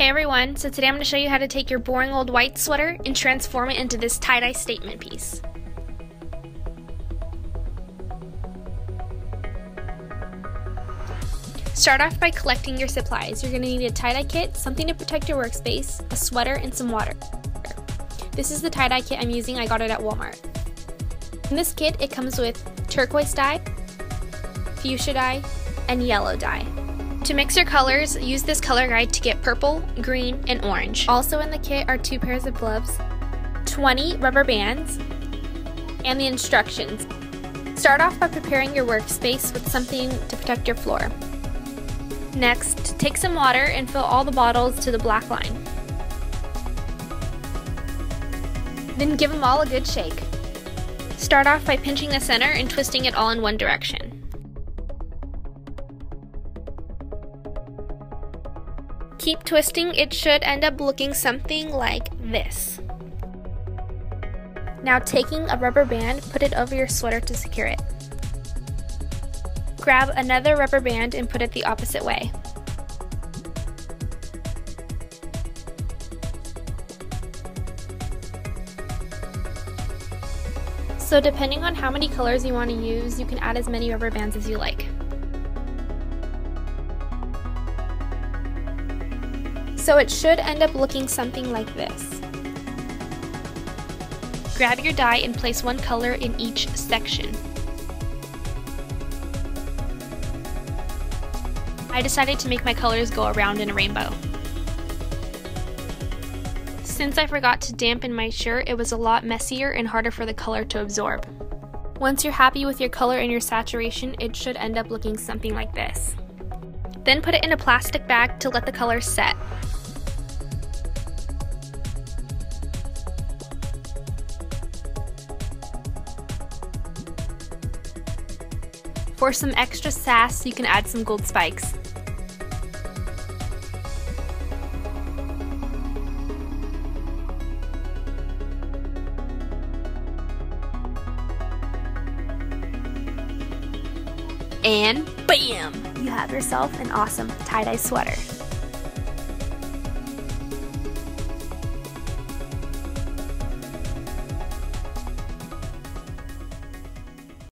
Hey everyone, so today I'm going to show you how to take your boring old white sweater and transform it into this tie-dye statement piece. Start off by collecting your supplies. You're going to need a tie-dye kit, something to protect your workspace, a sweater, and some water. This is the tie-dye kit I'm using. I got it at Walmart. In this kit, it comes with turquoise dye, fuchsia dye, and yellow dye. To mix your colors, use this color guide to get purple, green, and orange. Also in the kit are 2 pairs of gloves, 20 rubber bands, and the instructions. Start off by preparing your workspace with something to protect your floor. Next, take some water and fill all the bottles to the black line. Then give them all a good shake. Start off by pinching the center and twisting it all in one direction. Keep twisting, it should end up looking something like this. Now taking a rubber band, put it over your sweater to secure it. Grab another rubber band and put it the opposite way. So depending on how many colors you want to use, you can add as many rubber bands as you like. So it should end up looking something like this. Grab your dye and place one color in each section. I decided to make my colors go around in a rainbow. Since I forgot to dampen my shirt, it was a lot messier and harder for the color to absorb. Once you're happy with your color and your saturation, it should end up looking something like this. Then put it in a plastic bag to let the color set. For some extra sass, you can add some gold spikes. And bam! You have yourself an awesome tie-dye sweater.